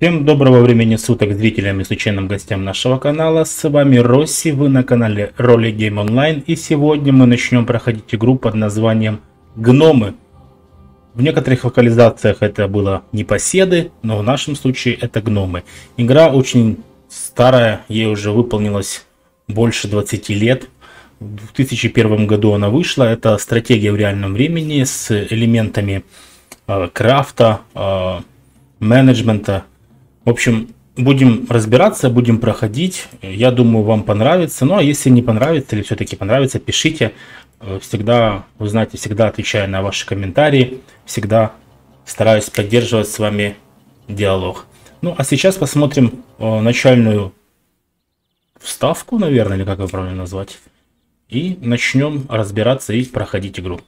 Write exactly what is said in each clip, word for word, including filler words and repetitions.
Всем доброго времени суток зрителям и случайным гостям нашего канала. С вами Россий, вы на канале Role Game Online, и сегодня мы начнем проходить игру под названием Гномы. В некоторых локализациях это было непоседы, но в нашем случае это гномы. Игра очень старая, ей уже выполнилось больше двадцати лет. В две тысячи первом году она вышла. Это стратегия в реальном времени с элементами э, крафта, э, менеджмента. В общем, будем разбираться, будем проходить. Я думаю, вам понравится. Ну, а если не понравится или все-таки понравится, пишите. Всегда, вы знаете, всегда отвечаю на ваши комментарии. Всегда стараюсь поддерживать с вами диалог. Ну, а сейчас посмотрим э, начальную вставку, наверное, или как ее правильно назвать. И начнем разбираться и проходить игру.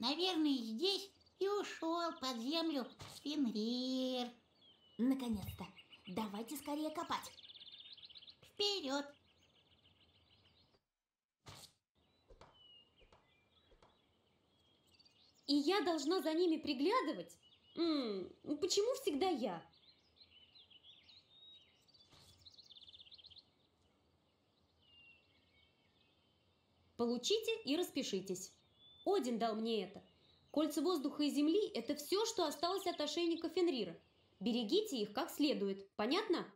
Наверное, здесь и ушел под землю Фенрир. Наконец-то. Давайте скорее копать. Вперед! И я должна за ними приглядывать? М-м, почему всегда я? Получите и распишитесь. Один дал мне это. Кольца воздуха и земли – это все, что осталось от ошейника Фенрира. Берегите их как следует. Понятно?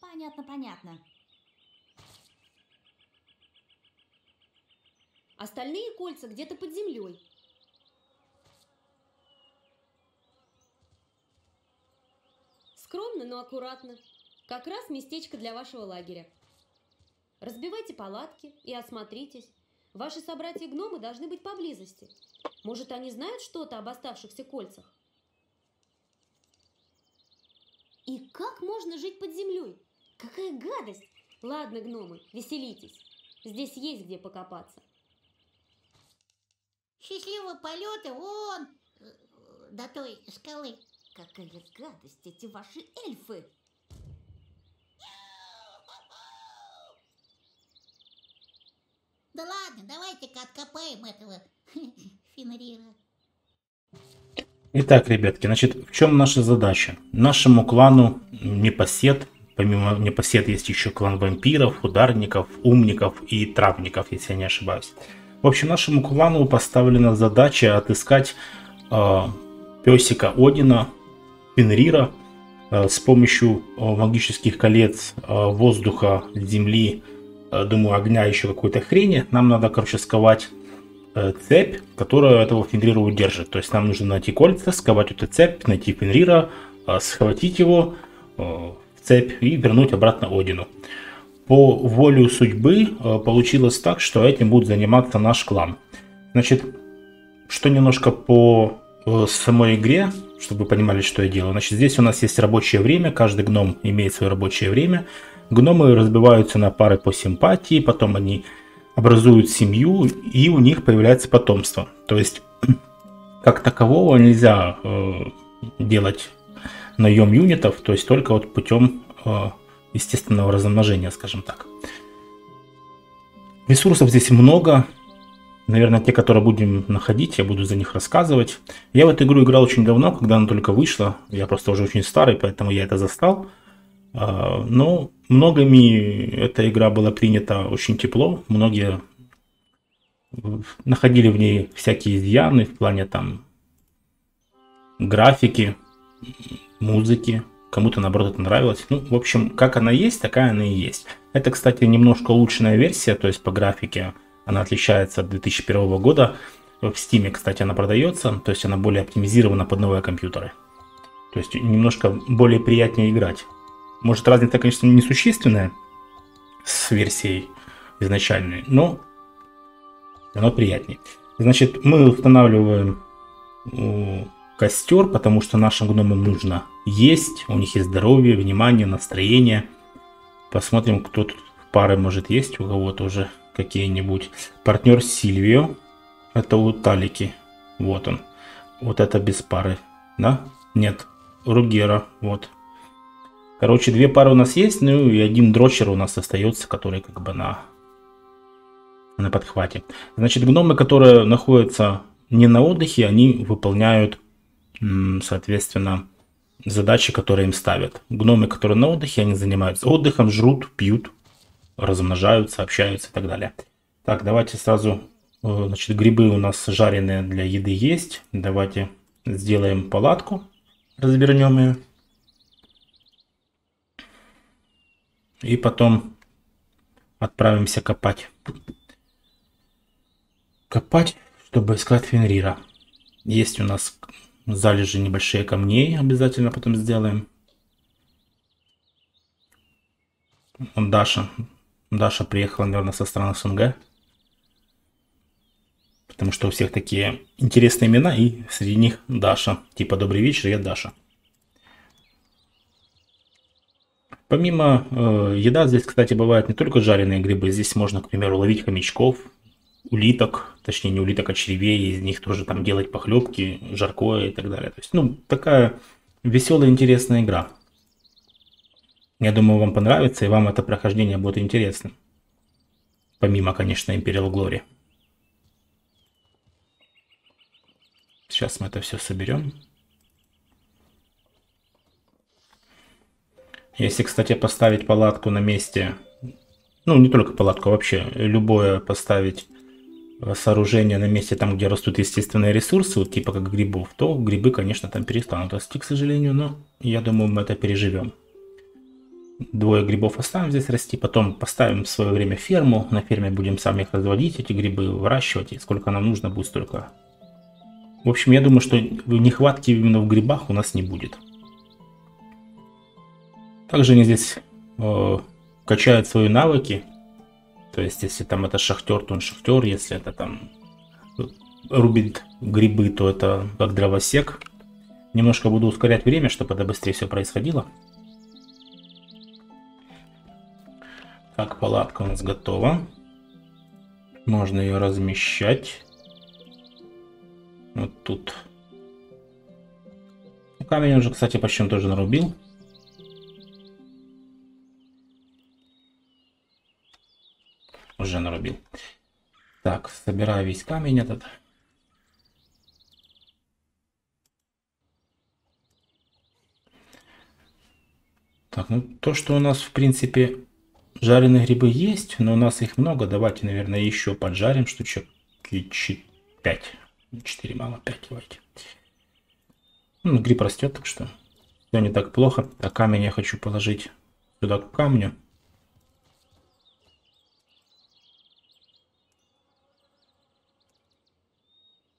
Понятно, понятно. Остальные кольца где-то под землей. Скромно, но аккуратно. Как раз местечко для вашего лагеря. Разбивайте палатки и осмотритесь. Ваши собратья-гномы должны быть поблизости. Может, они знают что-то об оставшихся кольцах? И как можно жить под землей? Какая гадость! Ладно, гномы, веселитесь. Здесь есть где покопаться. Счастливого полета вон до той скалы. Какая гадость эти ваши эльфы! Да ладно, давайте-ка откопаем этого Фенрира. Итак, ребятки, значит, в чем наша задача? Нашему клану непосед, помимо непосед есть еще клан вампиров, ударников, умников и травников, если я не ошибаюсь. В общем, нашему клану поставлена задача отыскать э, песика Одина, Фенрира, с помощью магических колец воздуха, земли, думаю, огня, еще какой-то хрени. Нам надо, короче, сковать цепь, которая этого Фенрира удержит. То есть нам нужно найти кольца, сковать эту цепь, найти Фенрира, схватить его в цепь и вернуть обратно Одину. По воле судьбы получилось так, что этим будет заниматься наш клан. Значит, что немножко по самой игре, чтобы вы понимали, что я делаю. Значит, здесь у нас есть рабочее время, каждый гном имеет свое рабочее время. Гномы разбиваются на пары по симпатии, потом они образуют семью, и у них появляется потомство. То есть, как такового нельзя э, делать наем юнитов, то есть только вот путем э, естественного размножения, скажем так. Ресурсов здесь много. Наверное, те, которые будем находить, я буду за них рассказывать. Я в эту игру играл очень давно, когда она только вышла. Я просто уже очень старый, поэтому я это застал. Но многими эта игра была принята очень тепло. Многие находили в ней всякие изъяны в плане там графики, музыки. Кому-то, наоборот, это нравилось. Ну, в общем, как она есть, такая она и есть. Это, кстати, немножко улучшенная версия, то есть по графике. Она отличается от две тысячи первого года. В Steam, кстати, она продается. То есть она более оптимизирована под новые компьютеры. То есть немножко более приятнее играть. Может, разница, конечно, несущественная с версией изначальной, но оно приятнее. Значит, мы устанавливаем костер, потому что нашим гномам нужно есть. У них есть здоровье, внимание, настроение. Посмотрим, кто тут пары может есть. У кого-то уже какие-нибудь. Партнер Сильвио. Это у Талики. Вот он. Вот это без пары. Да? Нет. Ругера. Вот. Короче, две пары у нас есть. Ну и один дрочер у нас остается, который как бы на... на подхвате. Значит, гномы, которые находятся не на отдыхе, они выполняют, соответственно, задачи, которые им ставят. Гномы, которые на отдыхе, они занимаются отдыхом, жрут, пьют, размножаются, общаются и так далее. Так, давайте сразу, значит, грибы у нас жареные для еды есть. Давайте сделаем палатку, развернем ее. И потом отправимся копать. Копать, чтобы искать Фенрира. Есть у нас залежи небольшие камней, обязательно потом сделаем. Даша. Даша приехала, наверное, со страны СНГ. Потому что у всех такие интересные имена, и среди них Даша. Типа «Добрый вечер, я Даша». Помимо э, еда, здесь, кстати, бывают не только жареные грибы. Здесь можно, к примеру, ловить хомячков, улиток, точнее не улиток, а червей, из них тоже там делать похлебки, жаркое и так далее. То есть, ну, такая веселая, интересная игра. Я думаю, вам понравится, и вам это прохождение будет интересно. Помимо, конечно, Imperial Glory. Сейчас мы это все соберем. Если, кстати, поставить палатку на месте, ну, не только палатку, вообще любое поставить сооружение на месте там, где растут естественные ресурсы, вот типа как грибов, то грибы, конечно, там перестанут расти, к сожалению, но я думаю, мы это переживем. Двое грибов оставим здесь расти, потом поставим в свое время ферму, на ферме будем сами их разводить, эти грибы выращивать, и сколько нам нужно будет, столько. В общем, я думаю, что нехватки именно в грибах у нас не будет. Также они здесь э, качают свои навыки. То есть, если там это шахтер, то он шахтер. Если это там рубит грибы, то это как дровосек. Немножко буду ускорять время, чтобы это быстрее все происходило. Так, палатка у нас готова. Можно ее размещать. Вот тут. Камень уже, кстати, почти тоже нарубил. Уже нарубил. Так, собираю весь камень этот. Так, ну то, что у нас в принципе жареные грибы есть, но у нас их много. Давайте, наверное, еще поджарим штучек пять. четыре мало, пять давайте. Ну, гриб растет, так что все не так плохо. А камень я хочу положить сюда к камню.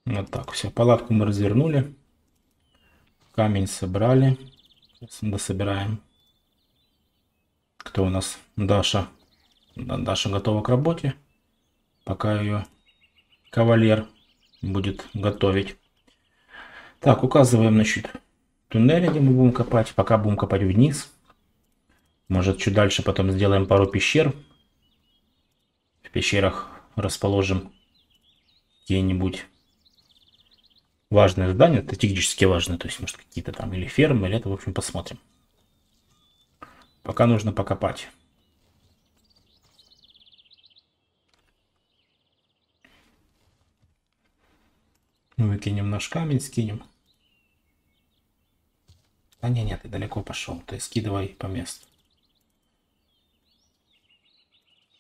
Вот так, все, палатку мы развернули, камень собрали, сейчас дособираем. Кто у нас? Даша. Даша готова к работе, пока ее кавалер будет готовить. Так, указываем, значит, туннель, где мы будем копать, пока будем копать вниз. Может, чуть дальше потом сделаем пару пещер, в пещерах расположим где-нибудь важное здание, стратегически важное, то есть, может, какие-то там или фермы, или это, в общем, посмотрим. Пока нужно покопать. Выкинем наш камень, скинем. А не, нет, ты далеко пошел, ты скидывай по месту.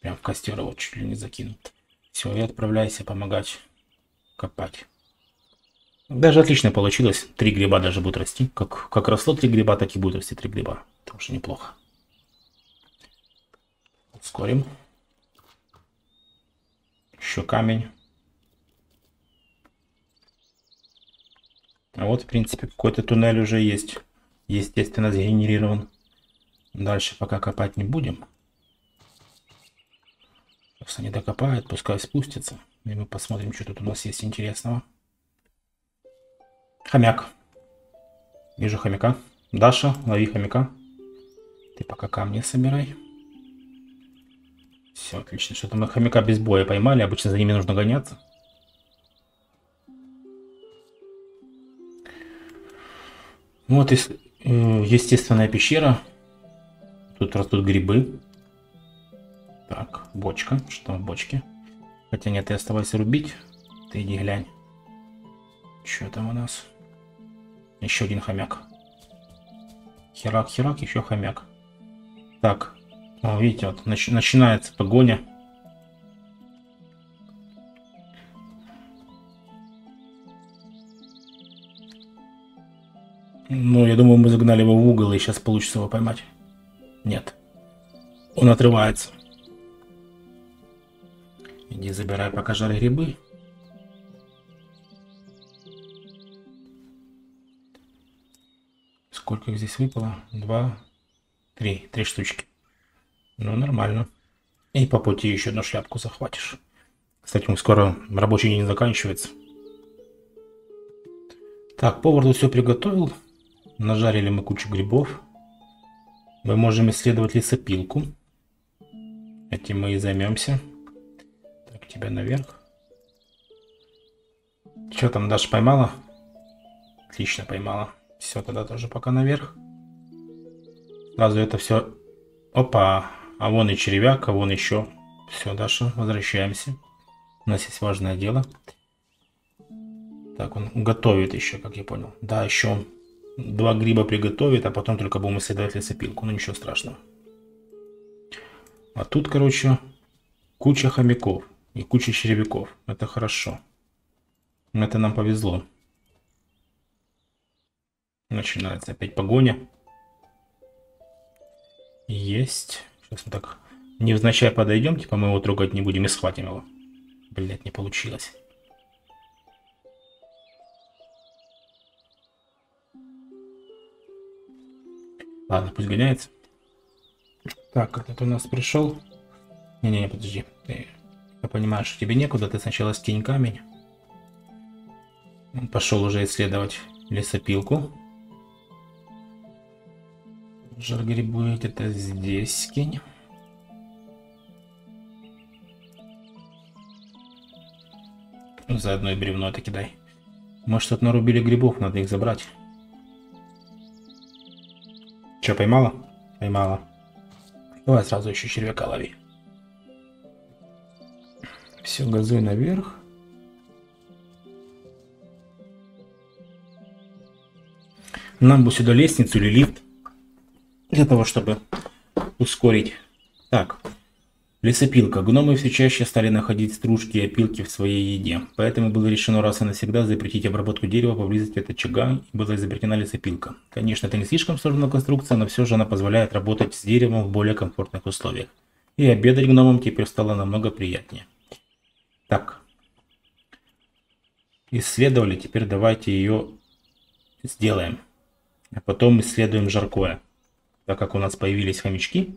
Прям в костер его чуть ли не закинут. Все, и отправляйся помогать копать. Даже отлично получилось. Три гриба даже будут расти. Как, как росло три гриба, так и будут расти три гриба. Потому что неплохо. Ускорим. Еще камень. А вот, в принципе, какой-то туннель уже есть. Естественно, сгенерирован. Дальше пока копать не будем. Пускай не докопает, пускай спустится. И мы посмотрим, что тут у нас есть интересного. Хомяк. Вижу хомяка. Даша, лови хомяка. Ты пока камни собирай. Все, отлично. Что-то мы хомяка без боя поймали. Обычно за ними нужно гоняться. Вот, естественная пещера. Тут растут грибы. Так, бочка. Что в бочке? Хотя нет, ты оставайся рубить. Ты иди глянь. Что там у нас? Еще один хомяк. Херак, херак, еще хомяк. Так, ну, видите, вот нач начинается погоня. Ну, я думаю, мы загнали его в угол, и сейчас получится его поймать. Нет. Он отрывается. Иди забирай пока жарь грибы. Сколько их здесь выпало? Два, три. Три штучки. Ну, нормально. И по пути еще одну шляпку захватишь. Кстати, мы скоро рабочий день заканчивается. Так, повар тут все приготовил. Нажарили мы кучу грибов. Мы можем исследовать лесопилку. Этим мы и займемся. Так, тебя наверх. Что там, Даша поймала? Отлично поймала. Все, тогда тоже пока наверх. Сразу это все... Опа! А вон и червяк, а вон еще. Все, Даша, возвращаемся. У нас есть важное дело. Так, он готовит еще, как я понял. Да, еще он два гриба приготовит, а потом только будем исследовать лесопилку. Ну, ничего страшного. А тут, короче, куча хомяков и куча червяков. Это хорошо. Это нам повезло. Начинается опять погоня. Есть. Сейчас мы так невзначай подойдем. Типа мы его трогать не будем и схватим его. Блять, не получилось. Ладно, пусть гоняется. Так, этот у нас пришел. Не-не-не, подожди. Ты, я понимаю, что тебе некуда. Ты сначала скинь камень. Он пошел уже исследовать лесопилку. Жар грибы где-то здесь скинь. Заодно и бревно это кидай. Может, тут нарубили грибов, надо их забрать. Че, поймала? Поймала. Давай сразу еще червяка лови. Все, газуй наверх. Нам бы сюда лестницу или лифт. Для того, чтобы ускорить. Так. Лесопилка. Гномы все чаще стали находить стружки и опилки в своей еде. Поэтому было решено раз и навсегда запретить обработку дерева поблизости от очага, и была изобретена лесопилка. Конечно, это не слишком сложная конструкция, но все же она позволяет работать с деревом в более комфортных условиях. И обедать гномам теперь стало намного приятнее. Так. Исследовали, теперь давайте ее сделаем. А потом исследуем жаркое. Так как у нас появились хомячки,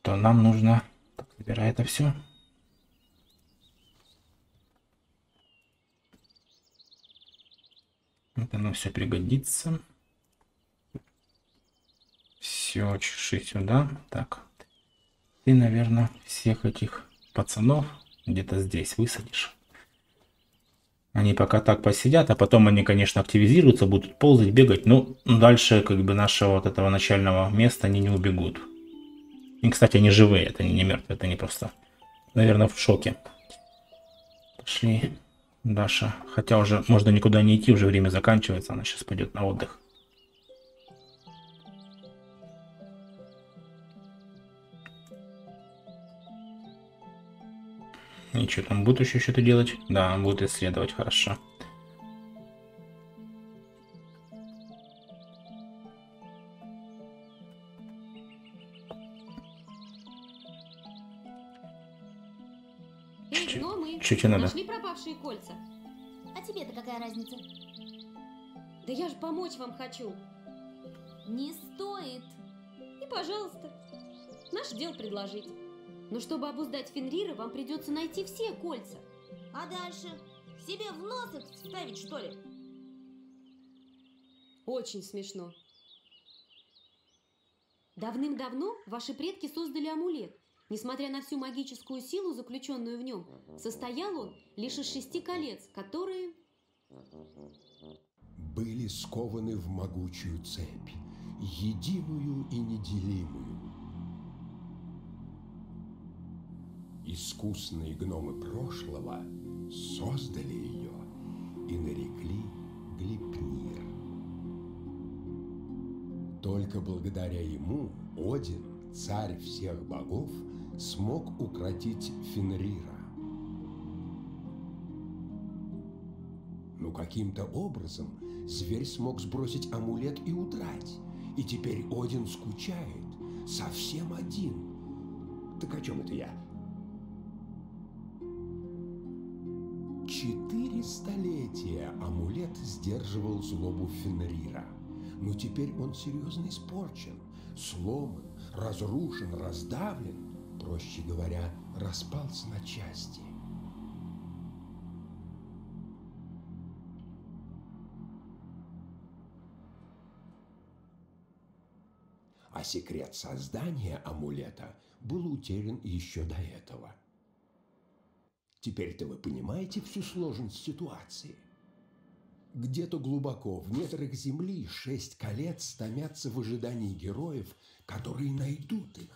то нам нужно... Так, забирай это все. Вот оно все пригодится. Все, чеши сюда. Так. Ты, наверное, всех этих пацанов где-то здесь высадишь. Они пока так посидят, а потом они, конечно, активизируются, будут ползать, бегать. Но дальше, как бы, нашего вот этого начального места они не убегут. И, кстати, они живые, это не мертвые, это не просто, наверное, в шоке. Пошли, Даша. Хотя уже можно никуда не идти, уже время заканчивается, она сейчас пойдет на отдых. И что там, будут еще что-то делать? Да, будут исследовать, хорошо. Что тебе надо? Нашли пропавшие кольца. А тебе-то какая разница? Да я же помочь вам хочу. Не стоит. И пожалуйста, наш дел предложить. Но чтобы обуздать Фенрира, вам придется найти все кольца. А дальше? Себе в нос их вставить, что ли? Очень смешно. Давным-давно ваши предки создали амулет. Несмотря на всю магическую силу, заключенную в нем, состоял он лишь из шести колец, которые... были скованы в могучую цепь, единую и неделимую. Искусные гномы прошлого создали ее и нарекли Глейпнир. Только благодаря ему Один, царь всех богов, смог укротить Фенрира. Но каким-то образом зверь смог сбросить амулет и удрать. И теперь Один скучает, совсем один. Так о чем это я? Четыре столетия амулет сдерживал злобу Фенрира. Но теперь он серьезно испорчен, сломан, разрушен, раздавлен, проще говоря, распался на части. А секрет создания амулета был утерян еще до этого. Теперь-то вы понимаете всю сложность ситуации. Где-то глубоко, в недрах земли, шесть колец томятся в ожидании героев, которые найдут их.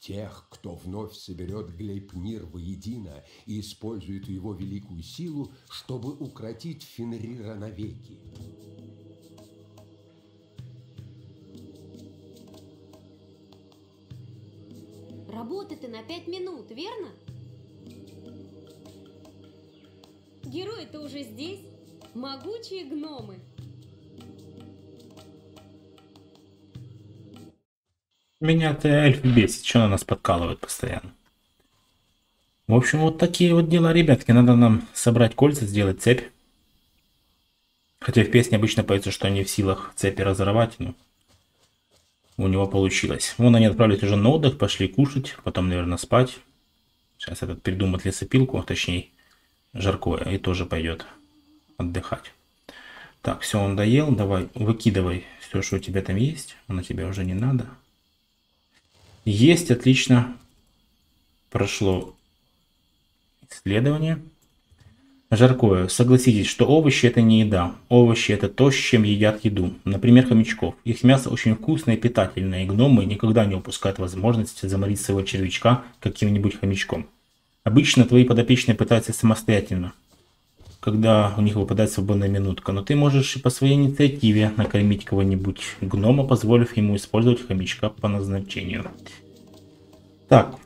Тех, кто вновь соберет Глейпнир воедино и использует его великую силу, чтобы укротить Фенрира навеки. Работы-то на пять минут, верно? Герои-то уже здесь. Могучие гномы. Меня-то эльф бесит, что на нас подкалывают постоянно. В общем, вот такие вот дела, ребятки. Надо нам собрать кольца, сделать цепь. Хотя в песне обычно поется, что они в силах цепи разорвать, но... у него получилось. Вон они отправились уже на отдых, пошли кушать, потом, наверное, спать. Сейчас этот придумает лесопилку, точнее, жаркое, и тоже пойдет отдыхать. Так, все, он доел. Давай, выкидывай все, что у тебя там есть. Оно тебе уже не надо. Есть, отлично. Прошло исследование. Жаркое. Согласитесь, что овощи это не еда. Овощи это то, с чем едят еду. Например, хомячков. Их мясо очень вкусное и питательное, и гномы никогда не упускают возможности заморить своего червячка каким-нибудь хомячком. Обычно твои подопечные пытаются самостоятельно, когда у них выпадает свободная минутка. Но ты можешь и по своей инициативе накормить кого-нибудь гнома, позволив ему использовать хомячка по назначению. Так,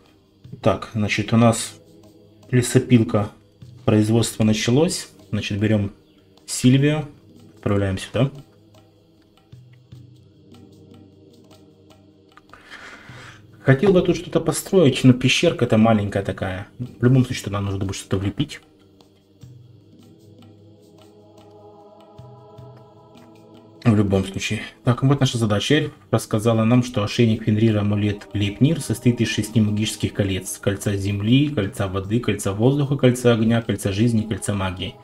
так, значит, у нас лесопилка. Производство началось. Значит, берем Сильвию, отправляем сюда. Хотел бы тут что-то построить, но пещерка это маленькая такая. В любом случае, туда нужно будет что-то влепить. В любом случае. Так, вот наша задача. Эльф рассказала нам, что ошейник Фенрира амулет Глейпнир состоит из шести магических колец. Кольца земли, кольца воды, кольца воздуха, кольца огня, кольца жизни, кольца магии.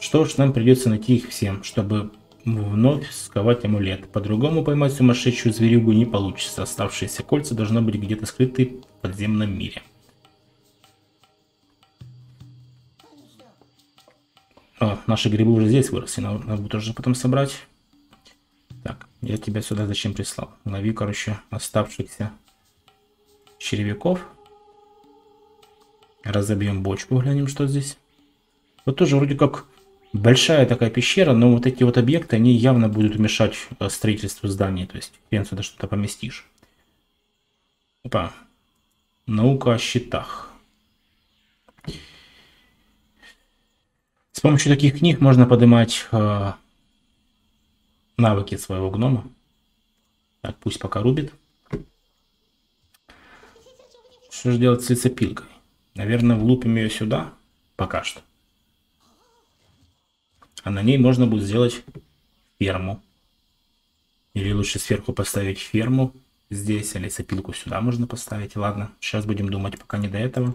Что ж, нам придется найти их всем, чтобы вновь сковать амулет. По-другому поймать сумасшедшую зверюгу не получится. Оставшиеся кольца должны быть где-то скрыты в подземном мире. О, наши грибы уже здесь выросли, надо будет тоже потом собрать. Так, я тебя сюда зачем прислал? Лови, короче, оставшихся червяков. Разобьем бочку, глянем, что здесь. Вот тоже вроде как большая такая пещера, но вот эти вот объекты, они явно будут мешать строительству зданий. То есть, хрен сюда что-то поместишь. Опа. Наука о щитах. С помощью таких книг можно поднимать... навыки своего гнома. Так, пусть пока рубит. Что же делать с лесопилкой? Наверное, влупим ее сюда. Пока что. А на ней можно будет сделать ферму. Или лучше сверху поставить ферму. здесь, или цепилку сюда можно поставить. Ладно, сейчас будем думать, пока не до этого.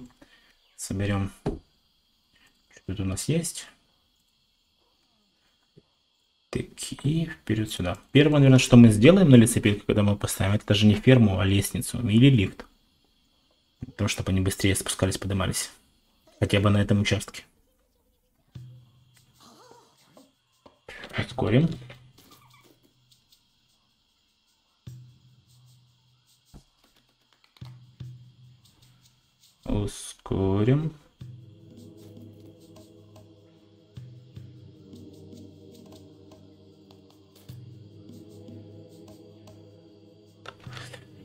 Соберем, что тут у нас есть. Так, и вперед сюда. Первое, наверное, что мы сделаем на лесопилке, когда мы поставим, это даже не ферму, а лестницу или лифт. Для того, чтобы они быстрее спускались, поднимались. Хотя бы на этом участке. Ускорим. Ускорим.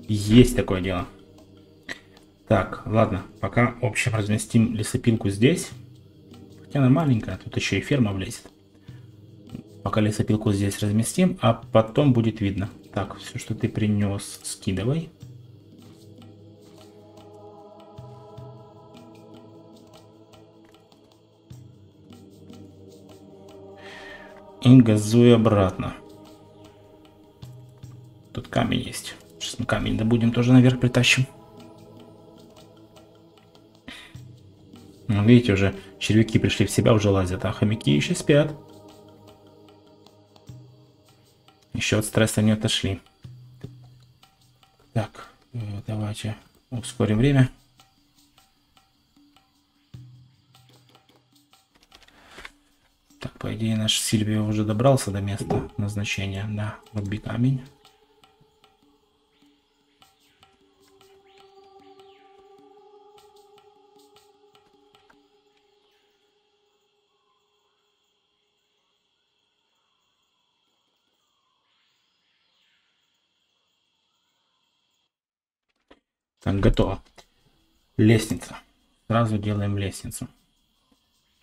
Есть такое дело. Так, ладно, пока, в общем, разместим лесопилку здесь. Хотя она маленькая, тут еще и ферма влезет. Пока лесопилку здесь разместим, а потом будет видно. Так, все, что ты принес, скидывай. И газуй обратно. Тут камень есть. Сейчас мы камень добудем, тоже наверх притащим. Ну, видите, уже червяки пришли в себя, уже лазят, а хомяки еще спят. Еще от стресса не отошли. Так, давайте ускорим время. Так, по идее, наш Сильвия уже добрался до места назначения. Да, руби камень. Так, готово. Лестница. Сразу делаем лестницу.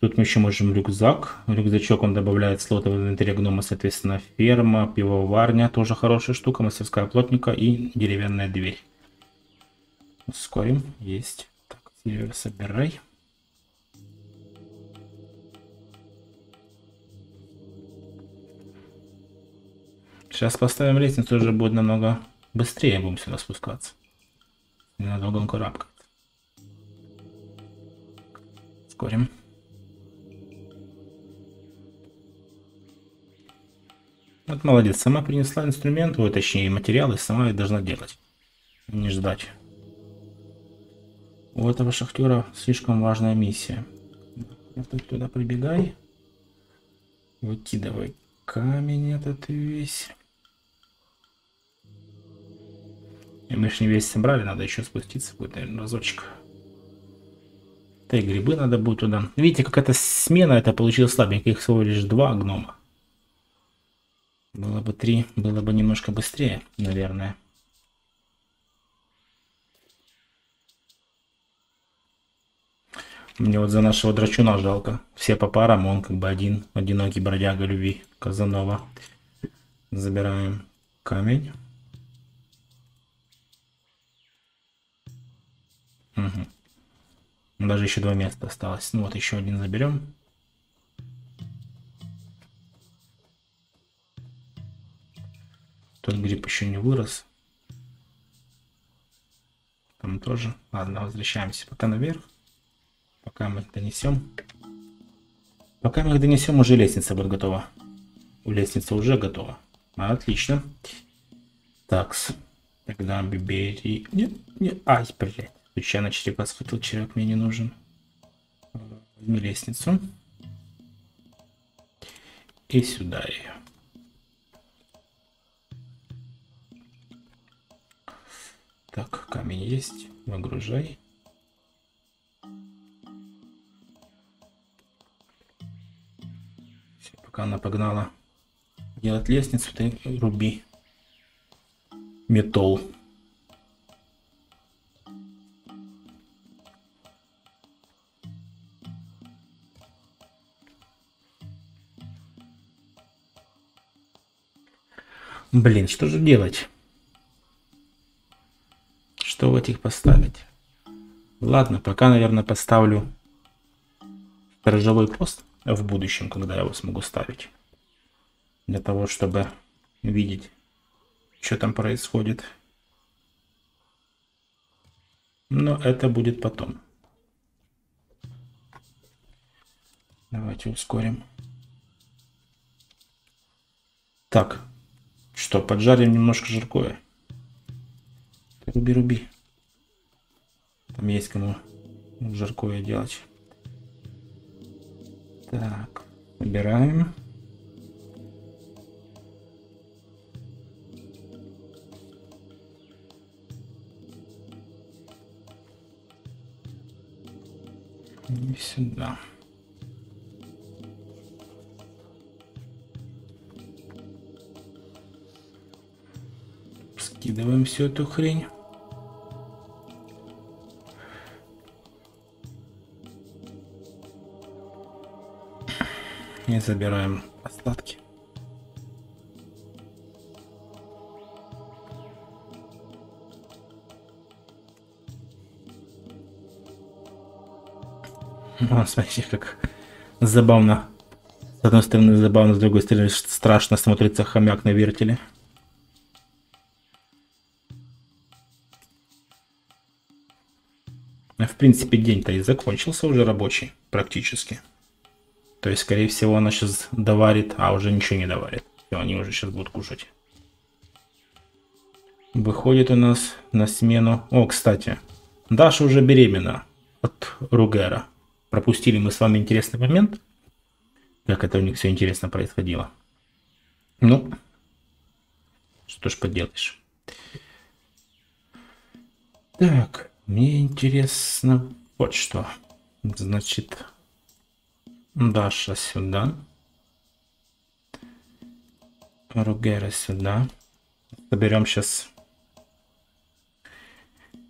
Тут мы еще можем рюкзак. Рюкзачок, он добавляет слоты в инвентаре гнома, соответственно, ферма, пивоварня, тоже хорошая штука, мастерская плотника и деревянная дверь. Ускорим. Есть. Так, Сильвер, собирай. Сейчас поставим лестницу, уже будет намного быстрее, будем сюда спускаться. Ненадолго он карабкает. Ускорим. Вот молодец, сама принесла инструмент, ой, точнее материалы, сама и должна делать. Не ждать. У этого шахтера слишком важная миссия. Туда прибегай. Выкидывай камень этот весь. И мы же не весь собрали, надо еще спуститься будет, наверное, разочек. Да и грибы надо будет туда. Видите, какая-то смена это получилась слабенькая, их всего лишь два гнома. Было бы три, было бы немножко быстрее, наверное. Мне вот за нашего драчуна жалко. Все по парам, он как бы один, одинокий бродяга любви Казанова. Забираем камень. Угу. Даже еще два места осталось. Ну вот еще один заберем. Тот гриб еще не вырос. Там тоже. Ладно, возвращаемся пока наверх. Пока мы их донесем. Пока мы их донесем, уже лестница будет готова. У лестницы уже готова. Отлично. Такс. Тогда бери. Нет, нет. Ай, блядь. Случайно черепа схватил, череп мне не нужен. Возьми лестницу. И сюда ее. Так, камень есть. Выгружай. Все, пока она погнала делать лестницу, ты руби металл. Блин, что же делать? Что в этих поставить? Ладно, пока, наверное, поставлю сторожевой пост в будущем, когда я его смогу ставить. Для того, чтобы видеть, что там происходит. Но это будет потом. Давайте ускорим. Так. Что, поджарим немножко жиркое. Руби, руби. Там есть кому жиркое делать. Так. Выбираем. И сюда. Скидываем всю эту хрень. И забираем остатки. О, смотрите, как забавно. С одной стороны забавно, с другой стороны страшно смотрится хомяк на вертеле. В принципе, день-то и закончился уже рабочий практически. То есть, скорее всего, она сейчас доварит, а уже ничего не доварит. Все, они уже сейчас будут кушать. Выходит у нас на смену... О, кстати, Даша уже беременна от Ругера. Пропустили мы с вами интересный момент, как это у них все интересно происходило. Ну, что ж поделаешь. Так, мне интересно вот что. Значит, Даша сюда. Ругера сюда. Соберем сейчас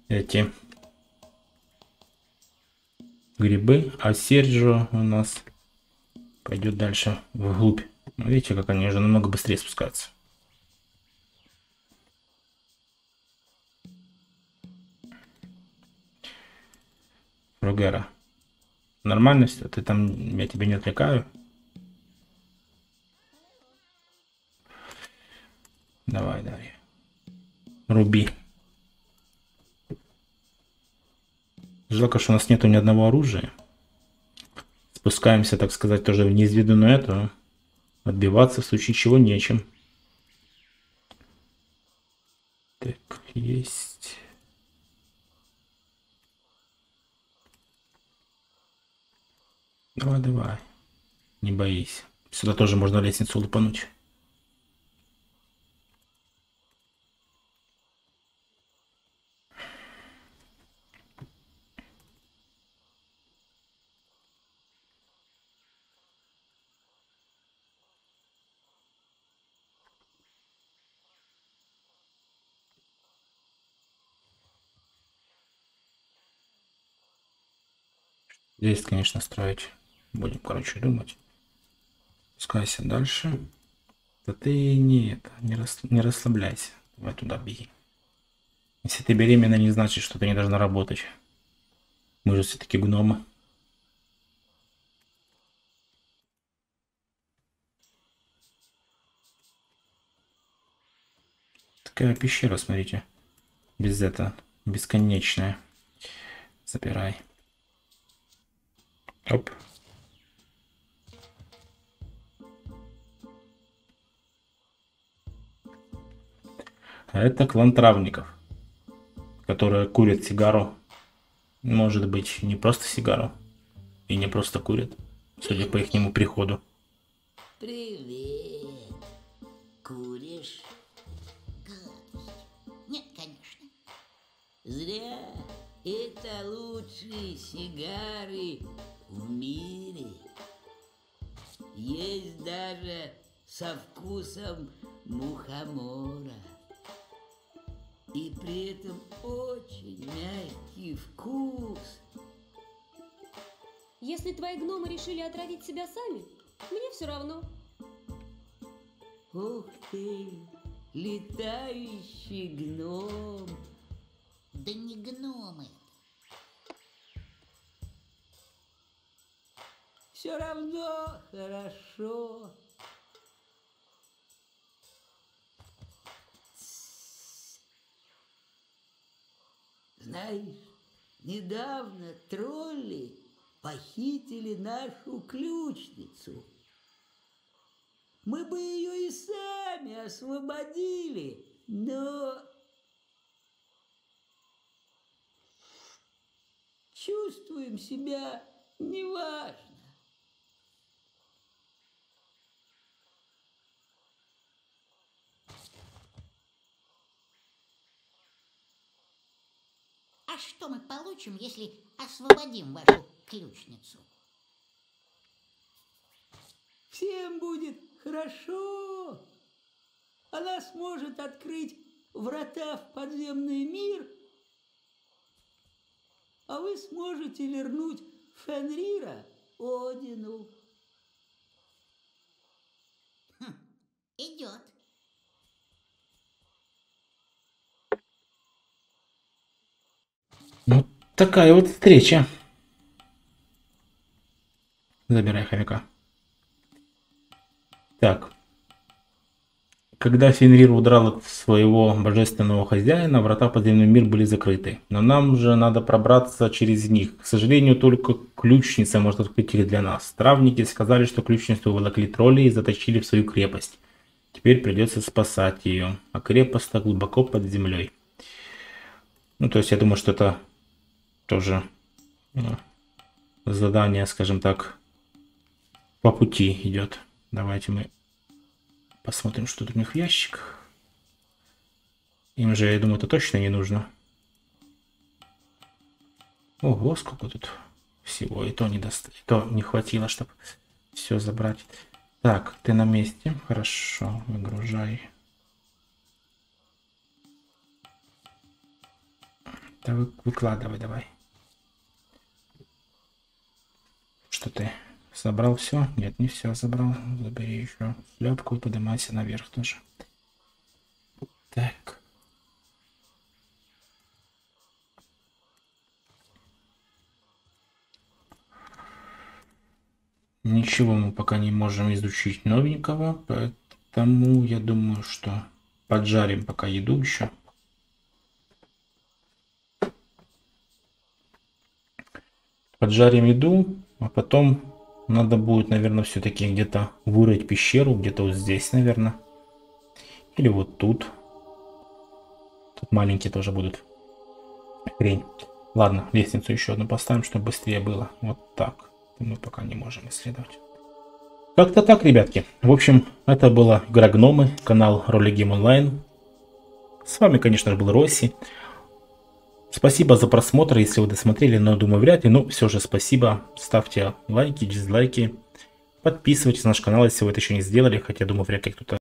эти... грибы, а Серджо у нас пойдет дальше вглубь. Видите, как они уже намного быстрее спускаются. Ругера, нормально все? Ты там, я тебя не отвлекаю? Давай, давай. Руби. Жалко, что у нас нету ни одного оружия. Спускаемся, так сказать, тоже в неизведанную эту. Отбиваться в случае чего нечем. Так, есть. Давай, давай. Не боись. Сюда тоже можно лестницу лупануть. Здесь, конечно, строить будем, короче, думать. Спускайся дальше. Да ты не это, не, рас, не расслабляйся. Давай туда беги. Если ты беременна, не значит, что ты не должна работать. Мы же все-таки гномы. Такая пещера, смотрите. Без этого. Бесконечная. Запирай. Оп. А это клан травников, которые курят сигару. Может быть, не просто сигару. И не просто курят, судя по ихнему приходу. Привет. Куришь? Нет, конечно. Зря. Это лучшие сигары в мире. Есть даже со вкусом мухомора. И при этом очень мягкий вкус. Если твои гномы решили отравить себя сами, мне все равно. Ух ты, летающий гном. Да не гномы. Все равно хорошо. Знаешь, недавно тролли похитили нашу ключницу. Мы бы ее и сами освободили, но чувствуем себя неважно. А что мы получим, если освободим вашу ключницу? Всем будет хорошо. Она сможет открыть врата в подземный мир, а вы сможете вернуть Фенрира Одину. Хм, идет. Ну, такая вот встреча. Забирай хомяка. Так. Когда Фенрир удрал от своего божественного хозяина, врата в подземный мир были закрыты. Но нам же надо пробраться через них. К сожалению, только ключница может открыть их для нас. Травники сказали, что ключницу волокли тролли и затащили в свою крепость. Теперь придется спасать ее. А крепость-то глубоко под землей. Ну, то есть я думаю, что это тоже задание, скажем так, по пути идет. Давайте мы посмотрим, что тут у них в ящиках. Им же, я думаю, это точно не нужно. Ого, сколько тут всего. И то не, дост... и то не хватило, чтобы все забрать. Так, ты на месте. Хорошо, выгружай. Да вы... выкладывай давай. Что ты? Собрал все? Нет, не все забрал. Забери еще шляпку и поднимайся наверх тоже. Так. Ничего мы пока не можем изучить новенького, поэтому я думаю, что поджарим пока еду еще. Поджарим еду, а потом... Надо будет, наверное, все-таки где-то вырыть пещеру, где-то вот здесь, наверное. Или вот тут. Тут маленькие тоже будут. Хрень. Ладно, лестницу еще одну поставим, чтобы быстрее было. Вот так. Мы пока не можем исследовать. Как-то так, ребятки. В общем, это была игра Гномы, канал Role Game Online. С вами, конечно же, был Россий. Спасибо за просмотр, если вы досмотрели, но думаю вряд ли, но все же спасибо. Ставьте лайки, дизлайки, подписывайтесь на наш канал, если вы это еще не сделали, хотя думаю вряд ли кто-то